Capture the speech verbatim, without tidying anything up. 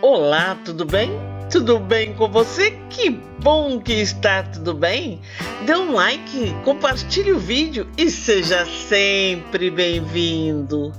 Olá, tudo bem? Tudo bem com você? Que bom que está tudo bem! Dê um like, compartilhe o vídeo e seja sempre bem-vindo!